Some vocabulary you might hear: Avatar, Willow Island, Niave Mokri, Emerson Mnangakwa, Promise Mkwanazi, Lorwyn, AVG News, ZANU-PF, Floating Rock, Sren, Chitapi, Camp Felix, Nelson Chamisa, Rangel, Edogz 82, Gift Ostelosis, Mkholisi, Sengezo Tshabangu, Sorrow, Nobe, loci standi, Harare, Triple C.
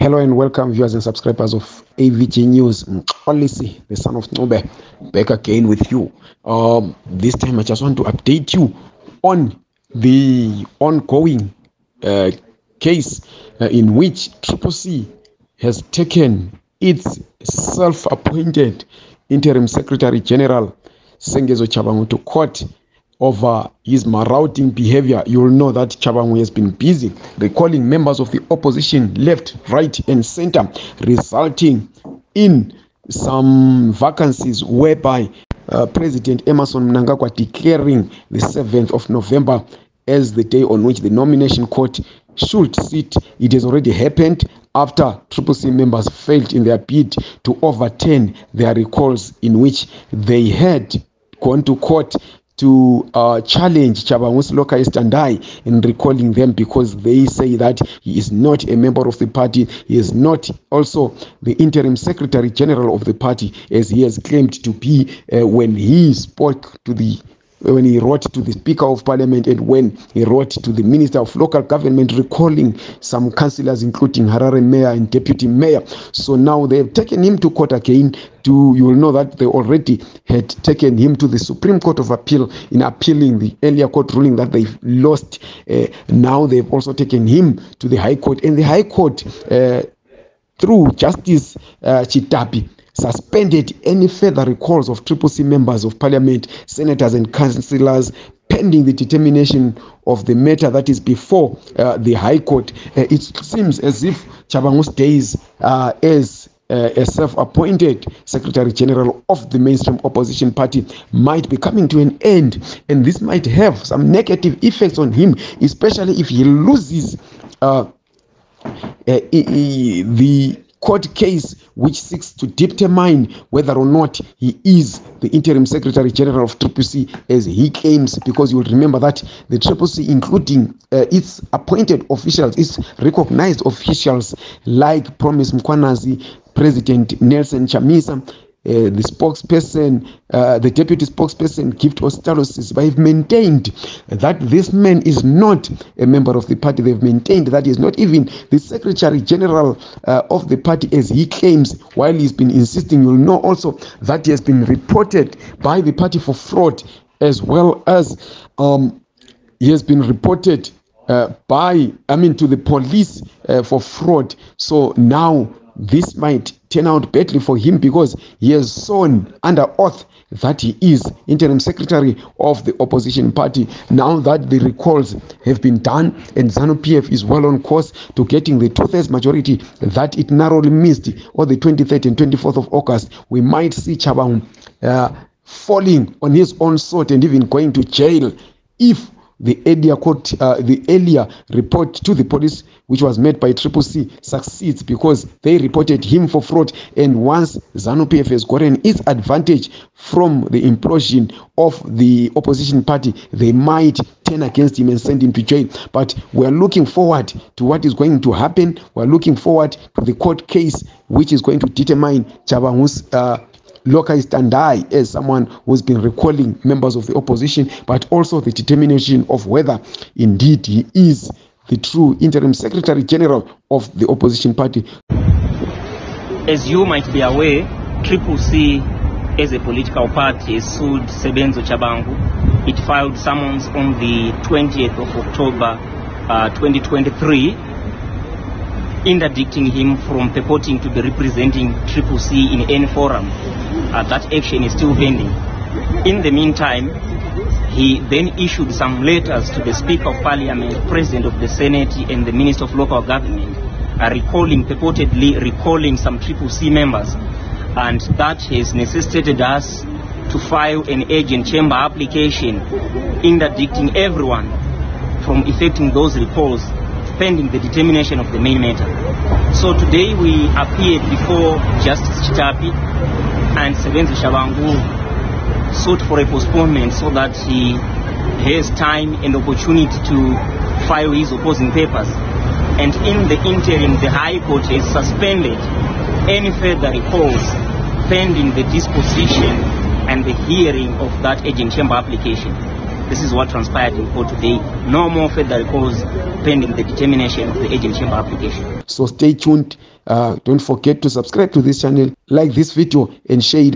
Hello and welcome viewers and subscribers of AVG News. Mkholisi, the son of Nobe, back again with you. This time I just want to update you on the ongoing case in which Triple C has taken its self-appointed Interim Secretary General Sengezo Tshabangu to court over his marauding behavior. You'll know that Tshabangu has been busy recalling members of the opposition left, right and center, resulting in some vacancies whereby President Emerson Mnangakwa declaring the 7th of November as the day on which the nomination court should sit. It has already happened after Triple C members failed in their bid to overturn their recalls, in which they had gone to court to challenge Tshabangu's loci standi in recalling them, because they say that he is not a member of the party, he is not also the interim secretary general of the party, as he has claimed to be when he spoke to the when he wrote to the Speaker of Parliament and when he wrote to the Minister of Local Government, recalling some councillors including Harare Mayor and Deputy Mayor. So now they have taken him to court again. You will know that they already had taken him to the Supreme Court of Appeal in appealing the earlier court ruling that they lost. Now they've also taken him to the High Court, and the High Court through Justice Chitapi suspended any further recalls of Triple C members of Parliament, senators and councillors, pending the determination of the matter that is before the High Court. It seems as if Tshabangu's days as a self-appointed Secretary General of the mainstream opposition party might be coming to an end, and this might have some negative effects on him, especially if he loses the court case which seeks to determine whether or not he is the interim secretary general of Triple C as he claims, because you will remember that the Triple C, including its appointed officials, its recognized officials like Promise Mkwanazi, President Nelson Chamisa, the spokesperson, the deputy spokesperson, Gift Ostelosis, they've maintained that this man is not a member of the party. They've maintained that he is not even the secretary general of the party as he claims, while he's been insisting. You'll know also that he has been reported by the party for fraud, as well as he has been reported to the police for fraud. So now this might turn out badly for him, because he has sworn under oath that he is interim secretary of the opposition party. Now that the recalls have been done and ZANU-PF is well on course to getting the two-thirds majority that it narrowly missed on the 23rd and 24th of August, we might see Tshabangu falling on his own sword and even going to jail if the earlier report to the police which was made by Triple C succeeds, because they reported him for fraud. And once ZANU-PF has gotten its advantage from the implosion of the opposition party, they might turn against him and send him to jail. But we are looking forward to what is going to happen. We are looking forward to the court case which is going to determine Tshabangu's loci standi as someone who's been recalling members of the opposition, but also the determination of whether indeed he is the true interim secretary general of the opposition party. As you might be aware, Triple C as a political party sued Sengezo Tshabangu. It filed summons on the 20th of October 2023, interdicting him from purporting to be representing Triple C in any forum. That action is still pending. In the meantime, he then issued some letters to the Speaker of Parliament, President of the Senate and the Minister of Local Government, purportedly recalling some Triple C members, and that has necessitated us to file an urgent chamber application interdicting everyone from effecting those recalls, pending the determination of the main matter. So today we appeared before Justice Chitapi, and Sengezo Tshabangu sought for a postponement so that he has time and opportunity to file his opposing papers. And in the interim, the High Court has suspended any further recalls pending the disposition and the hearing of that urgent chamber application. This is what transpired in court today. No more further recalls pending the determination of the urgent chamber application. So stay tuned. Don't forget to subscribe to this channel, like this video, and share it.